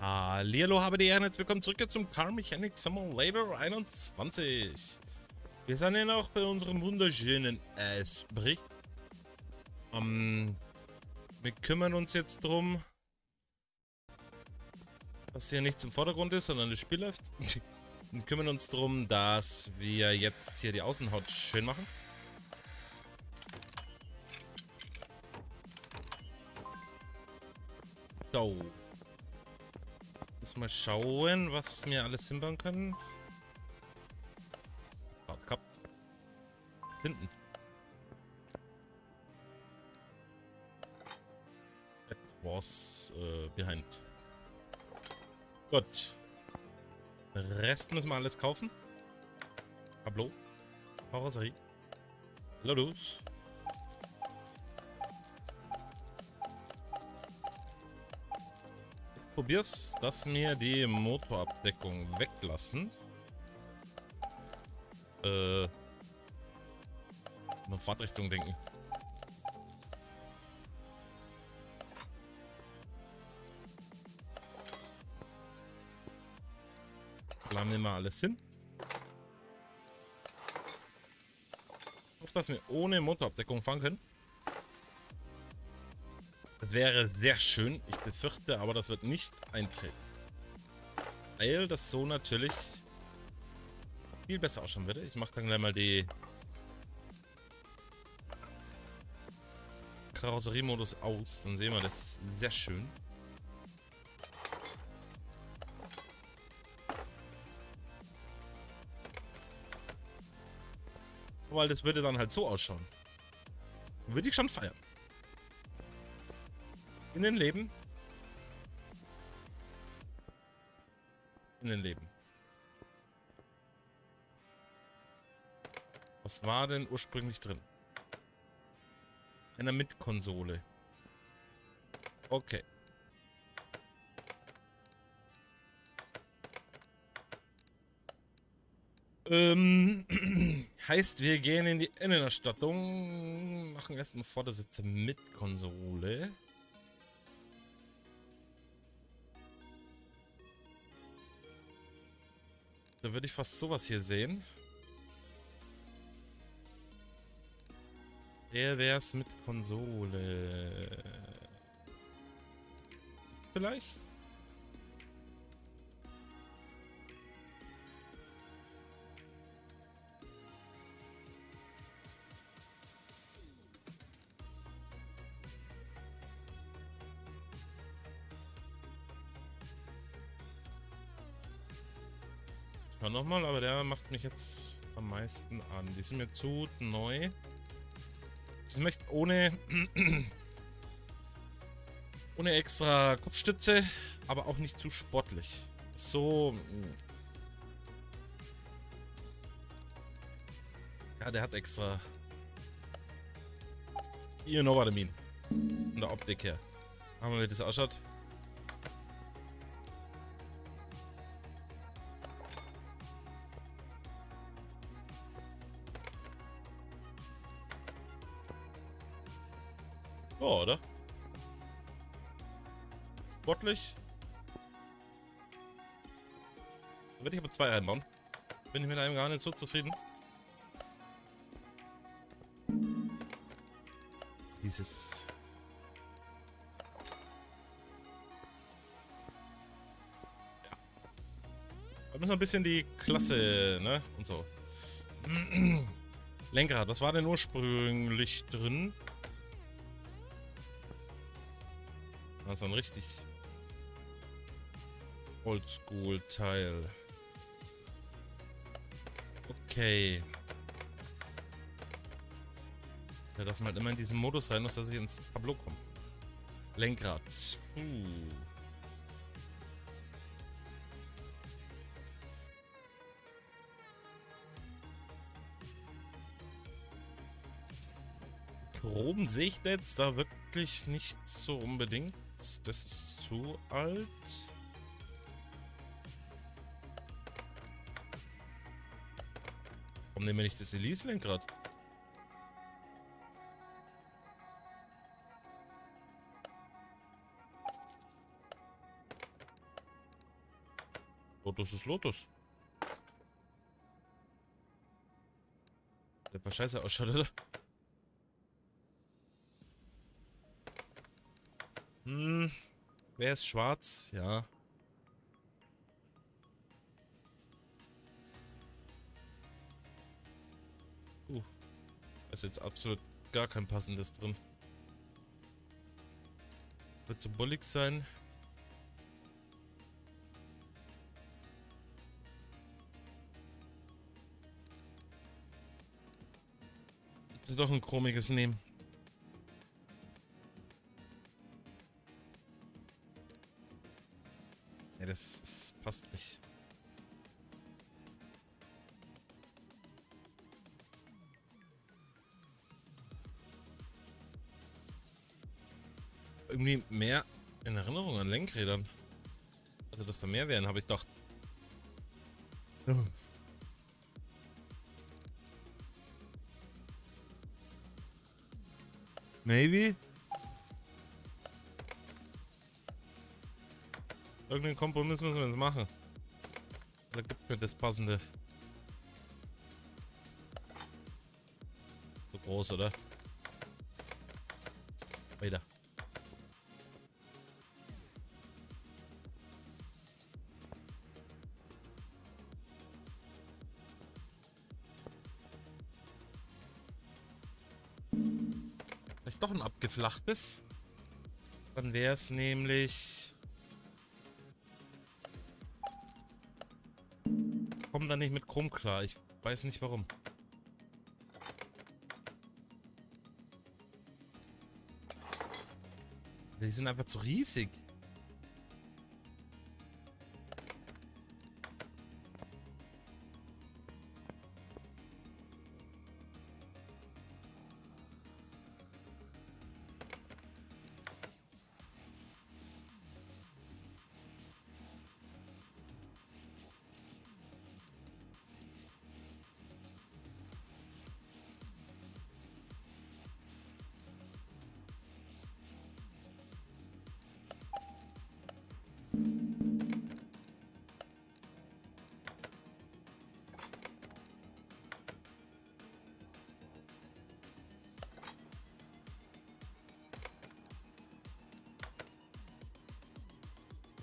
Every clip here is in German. Hallihallo, habe die Herren, jetzt willkommen zurück zum Car Mechanic Simulator 21. Wir sind ja noch bei unserem wunderschönen Esprit. Wir kümmern uns jetzt drum, dass hier nichts im Vordergrund ist, sondern das Spiel läuft. Wir kümmern uns drum, dass wir jetzt hier die Außenhaut schön machen. So. Mal schauen, was wir alles hinbauen können. Gehabt. Hinten. That was behind. Gut. Den Rest müssen wir alles kaufen. Tableau. Karosserie. Lotus. Probier's, dass wir die Motorabdeckung weglassen. Nur Fahrtrichtung denken. Planen wir mal alles hin. Ich hoffe, dass wir ohne Motorabdeckung fahren können. Das wäre sehr schön, ich befürchte aber, das wird nicht eintreten. Weil das so natürlich viel besser ausschauen würde. Ich mache dann gleich mal die Karosseriemodus aus, dann sehen wir das sehr schön. Weil das würde dann halt so ausschauen. Würde ich schon feiern. In den Leben. Was war denn ursprünglich drin? Einer mit Konsole. Okay. Heißt, wir gehen in die Innenausstattung. Machen erstmal Vordersitze mit Konsole. Da würde ich fast sowas hier sehen. Der wär's mit Konsole. Vielleicht? Nochmal, aber der macht mich jetzt am meisten an. Die sind mir zu neu. Ich möchte ohne extra Kopfstütze, aber auch nicht zu sportlich. So. Ja, der hat extra. You know what I mean. Von der Optik her. Haben wir, wie das ausschaut. Oh, oder? Sportlich. Da werde ich aber zwei einbauen. Bin ich mit einem gar nicht so zufrieden. Dieses. Ja. Da müssen wir ein bisschen die Klasse, ne? Und so. Lenkrad, was war denn ursprünglich drin? Das ist ein richtig Oldschool-Teil. Okay. Ja, dass man halt immer in diesen Modus rein muss, dass ich ins Tableau komme. Lenkrad. Chrom sehe ich jetzt da wirklich nicht so unbedingt. Das ist zu alt. Warum nehmen wir nicht das Elise-Lenkrad? Lotus ist Lotus. Der war scheiße ausschaut, oder? Hm. Wer ist schwarz? Ja. Ist jetzt absolut gar kein passendes drin. Das wird so bullig sein. Ich will doch ein chromiges nehmen. Ja, das passt nicht. Irgendwie mehr in Erinnerung an Lenkrädern. Also, dass da mehr wären, habe ich gedacht. Maybe? Irgendeinen Kompromiss müssen wir jetzt machen. Da gibt es nicht das passende. So groß, oder? Weiter. Doch ein abgeflachtes. Dann wäre es nämlich... Ich komme da nicht mit Chrom klar. Ich weiß nicht warum. Die sind einfach zu riesig.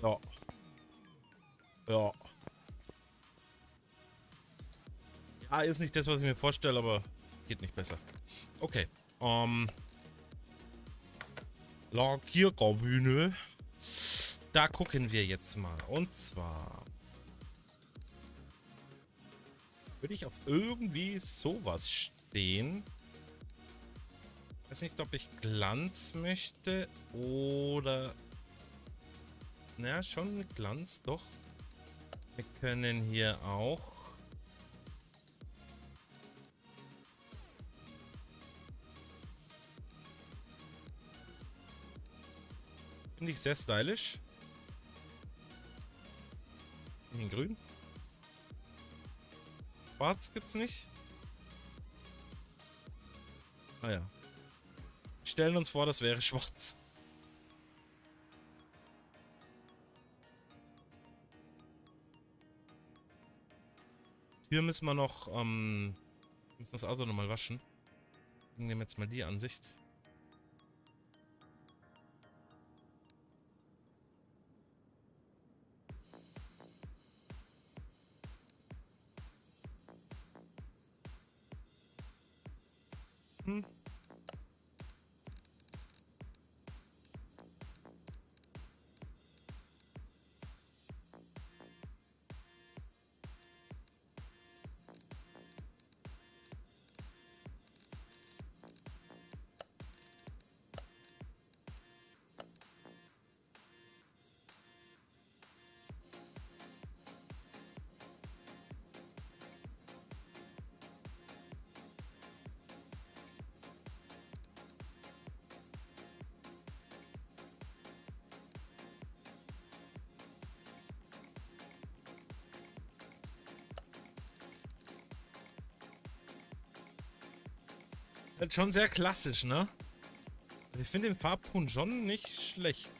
Ja. Ja. Ja, ist nicht das, was ich mir vorstelle, aber geht nicht besser. Okay. Lackierkabine. Da gucken wir jetzt mal. Und zwar würde ich auf irgendwie sowas stehen. Ich weiß nicht, ob ich Glanz möchte oder... Naja, schon mit Glanz, doch. Wir können hier auch. Finde ich sehr stylisch. In grün. Schwarz gibt's nicht. Ah ja. Stellen uns vor, das wäre schwarz. Hier müssen wir noch, müssen das Auto nochmal waschen. Wir nehmen jetzt mal die Ansicht. Hm. Das ist schon sehr klassisch, ne? Ich finde den Farbton schon nicht schlecht.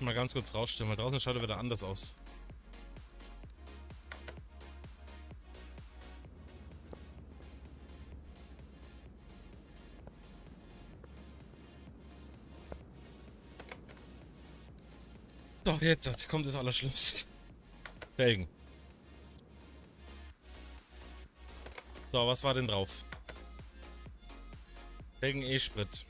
Mal ganz kurz rausstimmen, weil draußen schaut er wieder anders aus. Doch, jetzt kommt das Allerschlimmste. Felgen. So, was war denn drauf? Felgen E-Sprit.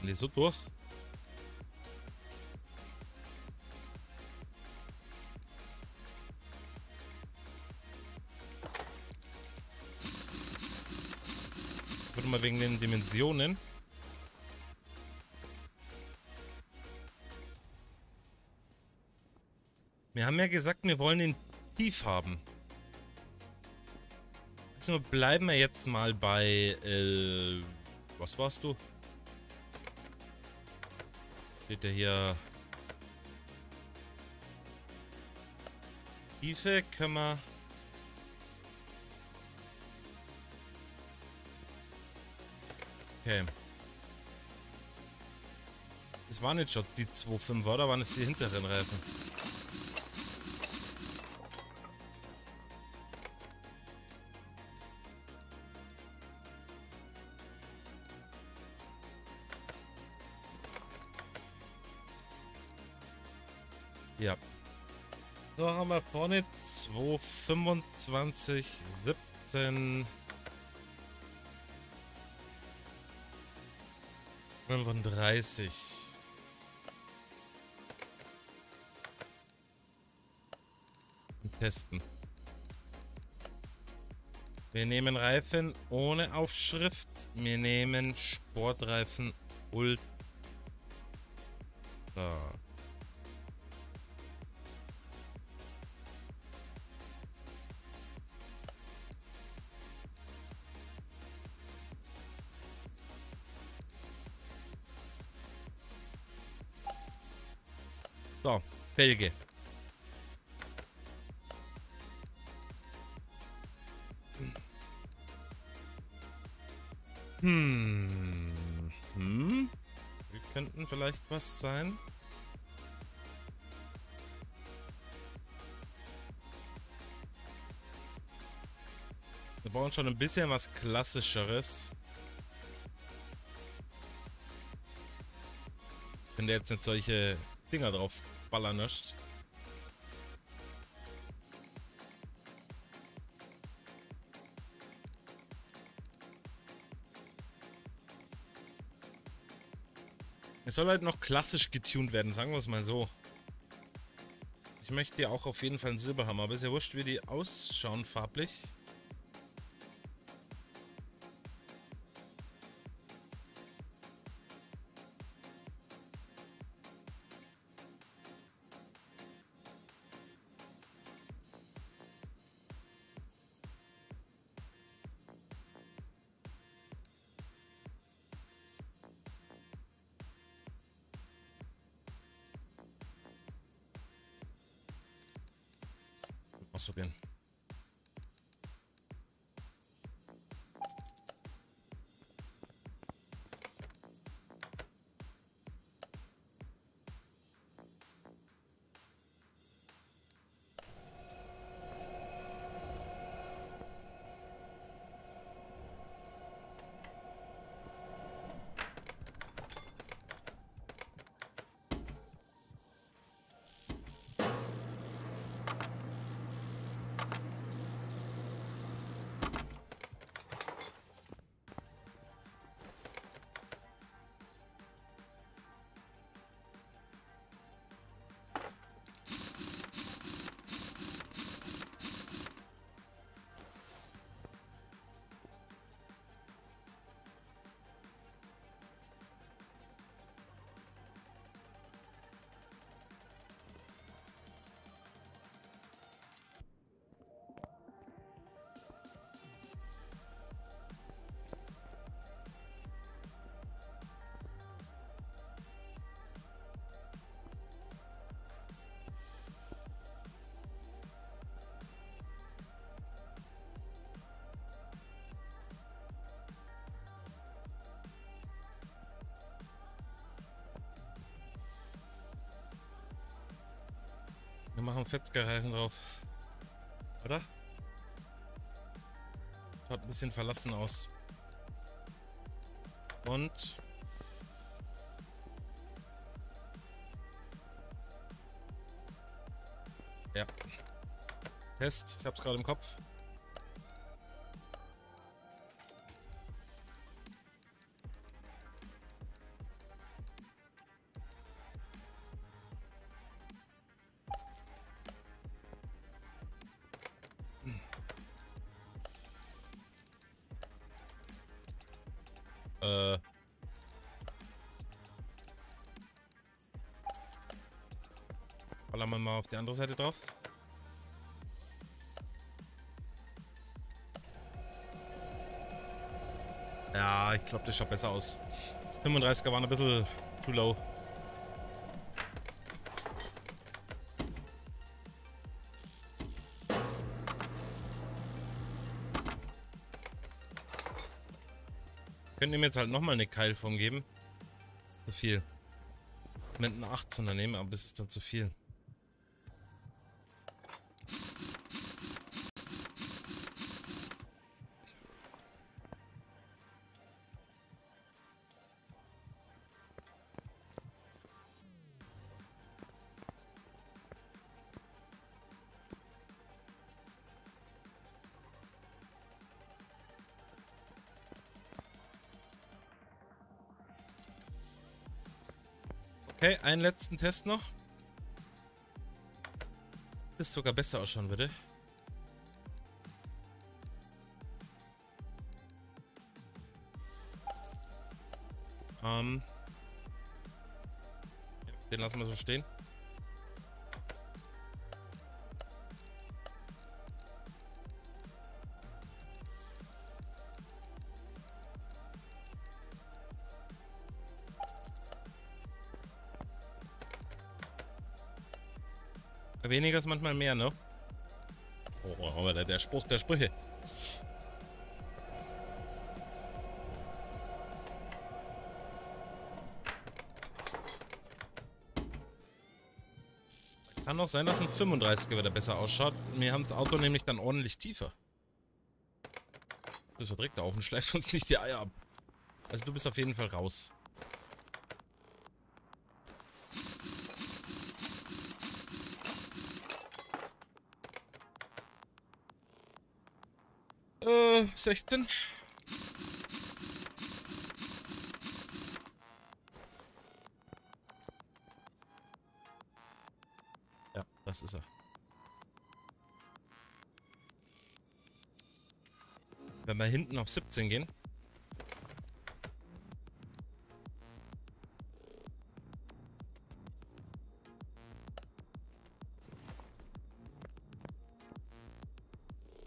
Nee, so durch. Warte mal wegen den Dimensionen. Wir haben ja gesagt, wir wollen den tief haben. Also bleiben wir jetzt mal bei... was warst du? Steht der hier... Tiefe können wir... Okay. Das waren jetzt schon die 2,5er, oder waren es die hinteren Reifen? Ja. So haben wir vorne 2,25, 17... 35. Und testen. Wir nehmen Reifen ohne Aufschrift. Wir nehmen Sportreifen Ultra. So, Felge. Wir könnten vielleicht was sein. Wir brauchen schon ein bisschen was Klassischeres. Wenn der jetzt nicht solche Dinger drauf ballern nicht. Es soll halt noch klassisch getunt werden, sagen wir es mal so. Ich möchte ja auch auf jeden Fall einen Silberhammer, aber ist ja wurscht, wie die ausschauen farblich. Ausprobieren. Wir machen Fetzgerreifen drauf. Oder? Schaut ein bisschen verlassen aus. Und ja. Test. Ich hab's gerade im Kopf. Ballern wir mal auf die andere Seite drauf. Ja, ich glaube, das schaut besser aus. 35er waren ein bisschen too low. Ich könnte ihm jetzt halt nochmal eine Keilform geben. Zu viel. Mit einem 18er nehmen, aber das ist dann zu viel. Okay, einen letzten Test noch. Das sogar besser ausschauen würde. Den lassen wir so stehen. Weniger ist manchmal mehr, ne? Oh, aber der Spruch der Sprüche. Kann auch sein, dass ein 35er wieder besser ausschaut. Wir haben das Auto nämlich dann ordentlich tiefer. Das verdreckt auch und schleift uns nicht die Eier ab. Also du bist auf jeden Fall raus. Sechzehn. Ja, das ist er. Wenn wir hinten auf 17 gehen.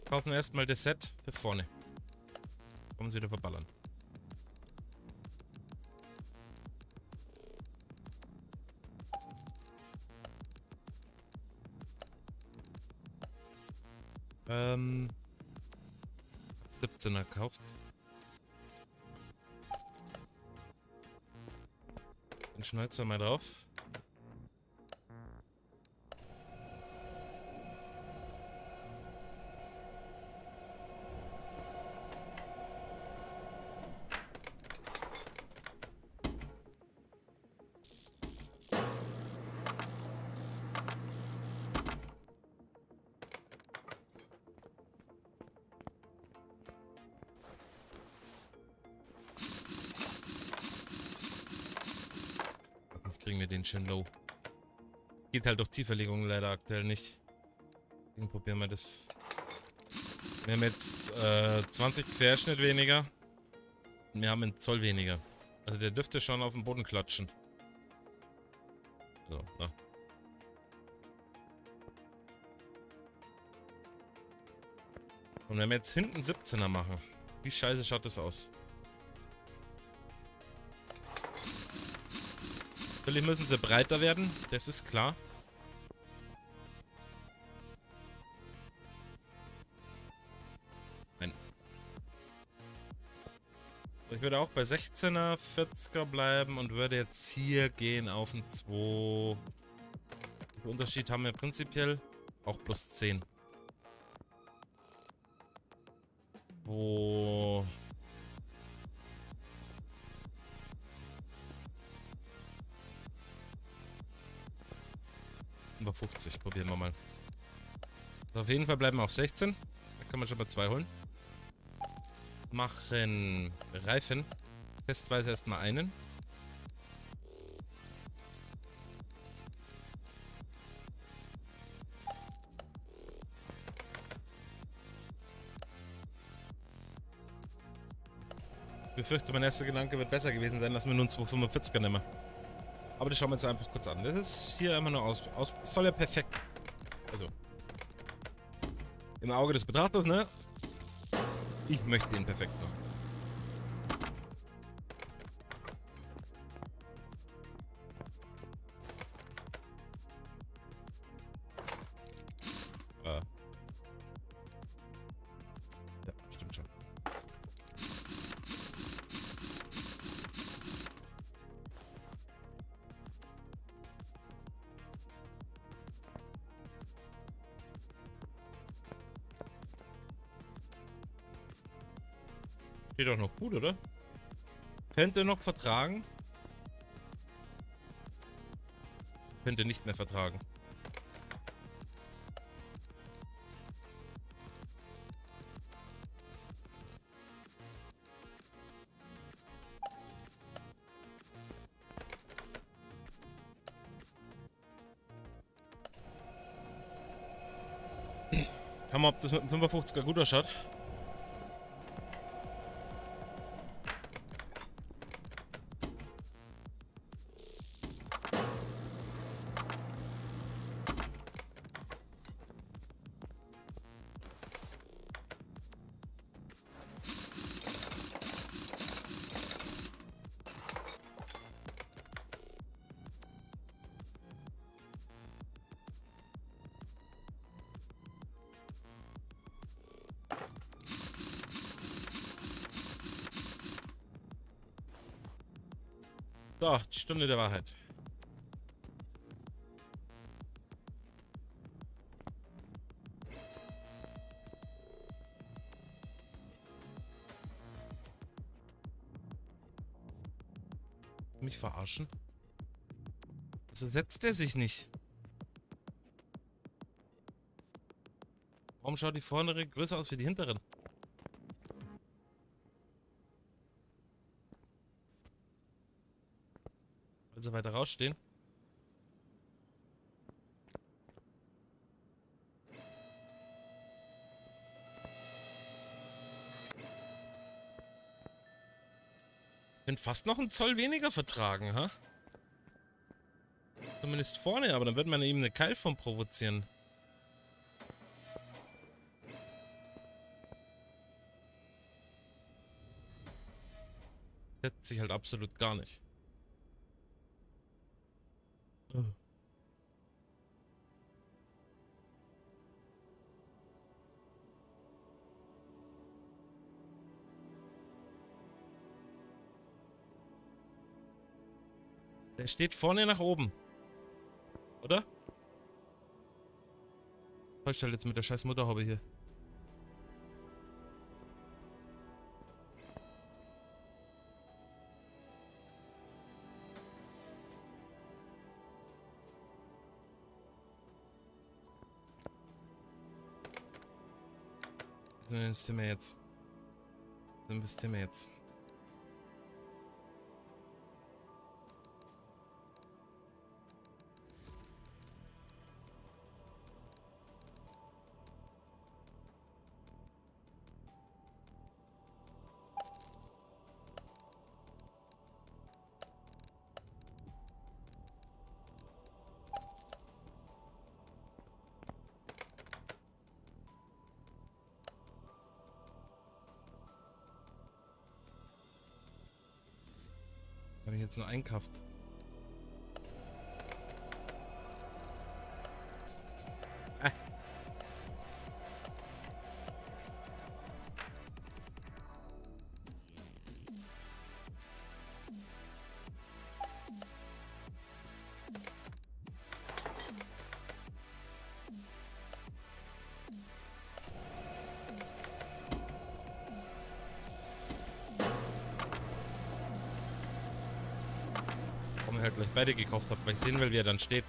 Kaufen wir erstmal das Set für vorne. Kommen sie wieder verballern. Hab 17er gekauft. Den Schnäuzer mal drauf. Kriegen wir den schön low. Geht halt durch Tieferlegungen leider aktuell nicht. Deswegen probieren wir das. Wir haben jetzt 20 Querschnitt weniger. Und wir haben einen Zoll weniger. Also der dürfte schon auf den Boden klatschen. So, da. Und wenn wir jetzt hinten 17er machen, wie scheiße schaut das aus? Natürlich müssen sie breiter werden, das ist klar. Nein. Ich würde auch bei 16er, 40er bleiben und würde jetzt hier gehen auf ein 2. Unterschied haben wir prinzipiell auch plus 10. So. Über 50, probieren wir mal. Also auf jeden Fall bleiben wir auf 16. Da können wir schon mal 2 holen. Machen Reifen. Testweise erstmal einen. Ich befürchte, mein erster Gedanke wird besser gewesen sein, dass wir nur einen 245er nehmen. Aber das schauen wir uns einfach kurz an. Das ist hier immer nur aus. Soll ja perfekt. Also. Im Auge des Betrachters, ne? Ich möchte ihn perfekt machen. Ja, stimmt schon. Steht doch noch gut, oder? Könnte noch vertragen. Könnte nicht mehr vertragen. Kann man, ob das mit dem 55er gut ausschaut. So, die Stunde der Wahrheit. Mich verarschen? Also setzt er sich nicht. Warum schaut die vordere größer aus wie die hinteren? Also weiter rausstehen. Bin fast noch einen Zoll weniger vertragen, ha? Zumindest vorne, aber dann wird man eben eine Keilform provozieren. Setzt sich halt absolut gar nicht. Der steht vorne nach oben. Oder? Was täuscht halt jetzt mit der scheiß Mutterhaube hier? So ein bisschen mehr jetzt. Habe ich jetzt nur einkauft. Haben wir halt gleich beide gekauft, weil ich sehen will, wie er dann steht.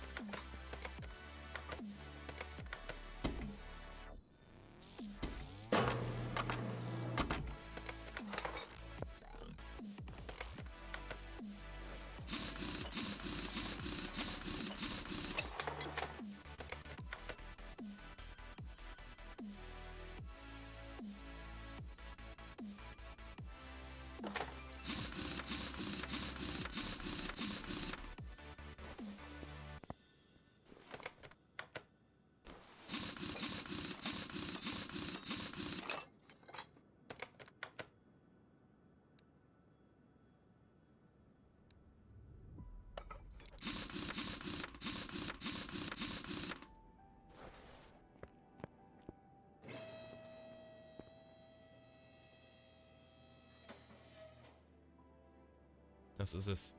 Das ist es.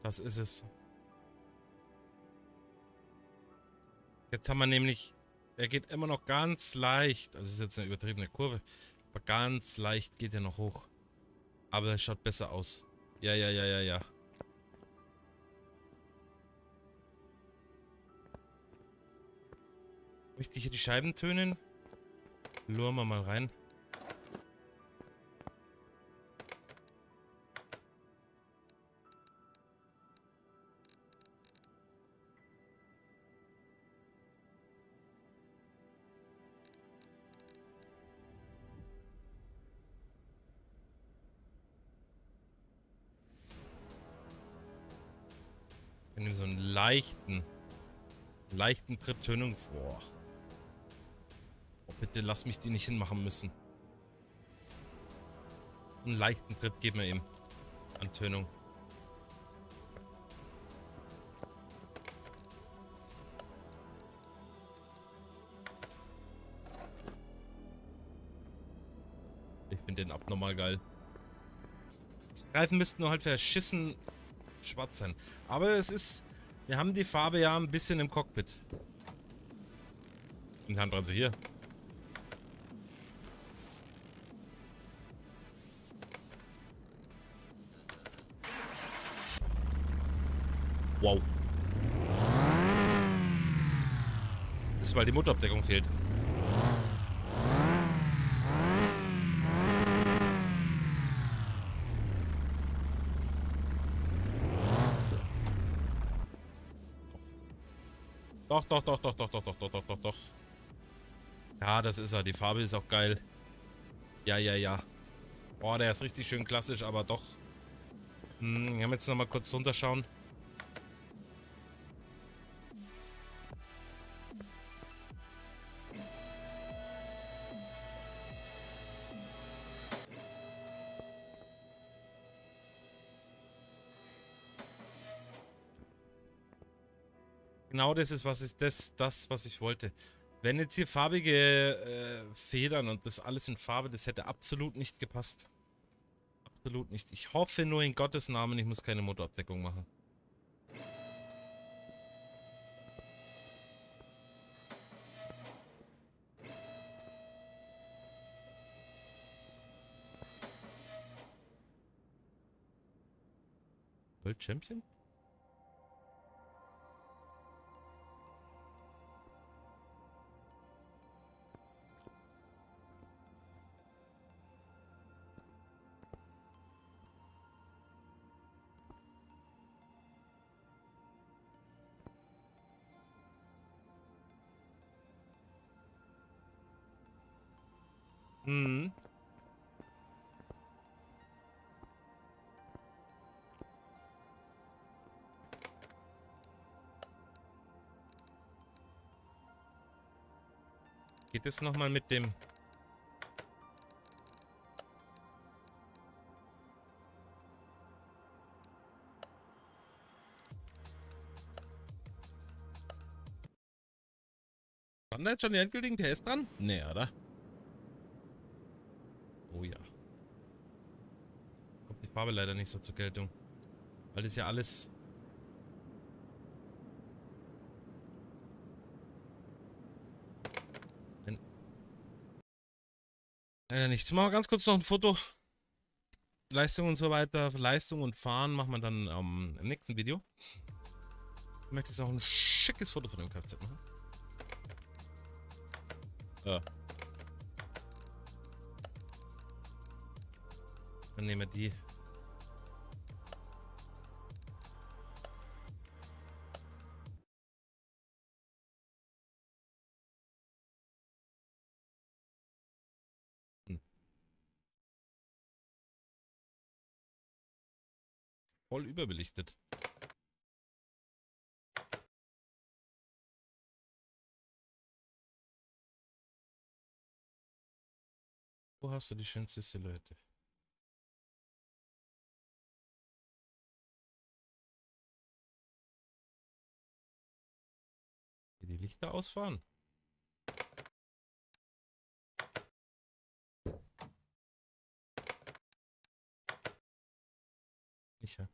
Das ist es. Jetzt haben wir nämlich... Er geht immer noch ganz leicht. Also es ist jetzt eine übertriebene Kurve. Aber ganz leicht geht er noch hoch. Aber es schaut besser aus. Ja. Möchte ich hier die Scheiben tönen? Luren wir mal rein. So einen leichten Trittönung vor. Oh, bitte lass mich die nicht hinmachen müssen. Einen leichten Tritt geben wir ihm an Tönung. Ich finde den abnormal geil. Die Reifen müssten nur halt verschissen schwarz sein. Aber es ist... Wir haben die Farbe ja ein bisschen im Cockpit. Und Handbremse hier. Wow. Das ist, weil die Motorabdeckung fehlt. Doch. Ja, das ist er. Die Farbe ist auch geil. Ja. Boah, der ist richtig schön klassisch, aber doch. Wir haben jetzt nochmal kurz runterschauen. Genau das ist, was ich wollte. Wenn jetzt hier farbige Federn und das alles in Farbe, das hätte absolut nicht gepasst. Absolut nicht. Ich hoffe nur in Gottes Namen, ich muss keine Motorabdeckung machen. Goldschirmchen? Geht es nochmal mit dem... Waren da jetzt schon die endgültigen PS dran? Nee, oder? Oh ja. Kommt die Farbe leider nicht so zur Geltung. Weil das ja alles... Leider nichts. Machen wir ganz kurz noch ein Foto. Leistung und so weiter, Leistung und Fahren machen wir dann im nächsten Video. Ich möchte jetzt auch ein schickes Foto von dem Kfz machen. Dann nehmen wir die. Voll überbelichtet. Wo hast du die schönste Silhouette? Die Lichter ausfahren. Sicher.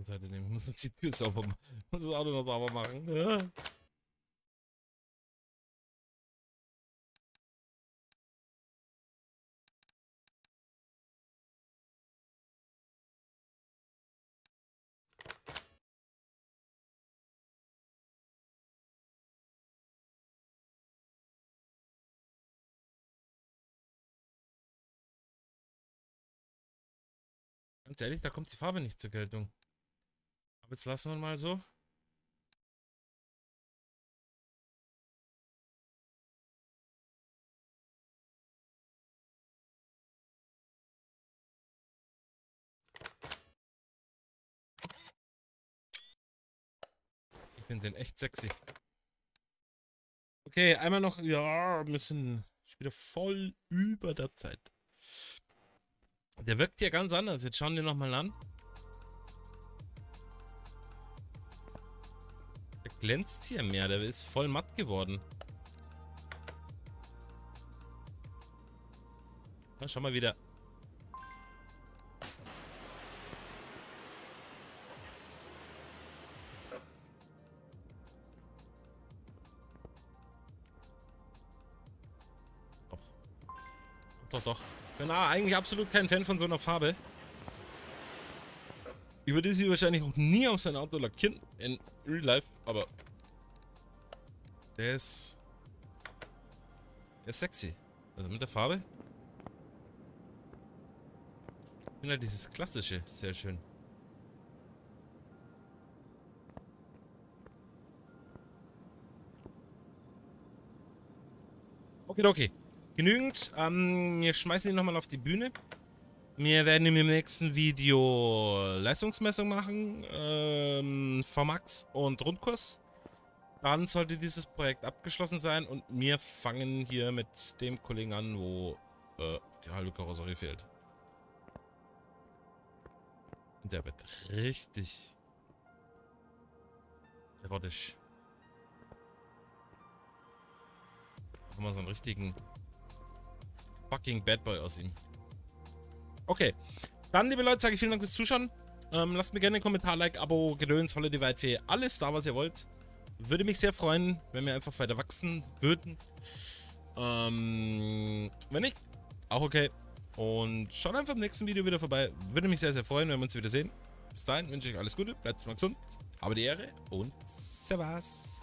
Ich muss noch die Tür sauber machen. Ich muss das Auto noch sauber machen. Ganz ehrlich, da kommt die Farbe nicht zur Geltung. Aber jetzt lassen wir ihn mal so. Ich finde den echt sexy. Okay, einmal noch. Ja, wir sind wieder voll über der Zeit. Der wirkt hier ganz anders. Jetzt schauen wir nochmal an. Der glänzt hier mehr. Der ist voll matt geworden. Na, schau mal wieder. Doch. Doch, doch. Ich bin eigentlich absolut kein Fan von so einer Farbe. Ich würde sie wahrscheinlich auch nie auf sein Auto lackieren in Real Life, aber der ist sexy. Also mit der Farbe. Ich finde halt dieses Klassische sehr schön. Okay. Genügend. Wir schmeißen ihn nochmal auf die Bühne. Wir werden im nächsten Video Leistungsmessung machen, Vermax und Rundkurs. Dann sollte dieses Projekt abgeschlossen sein und wir fangen hier mit dem Kollegen an, wo die halbe Karosserie fehlt. Und der wird richtig erotisch. Machen wir so einen richtigen fucking Bad Boy aus ihm. Okay, dann liebe Leute, sage ich vielen Dank fürs Zuschauen. Lasst mir gerne einen Kommentar, Like, Abo, Gedöns, Holle, die Waldfee, alles da, was ihr wollt. Würde mich sehr freuen, wenn wir einfach weiter wachsen würden. Wenn nicht, auch okay. Und schaut einfach im nächsten Video wieder vorbei. Würde mich sehr, sehr freuen, wenn wir uns wieder sehen. Bis dahin wünsche ich euch alles Gute, bleibt mal gesund, habe die Ehre und Servus.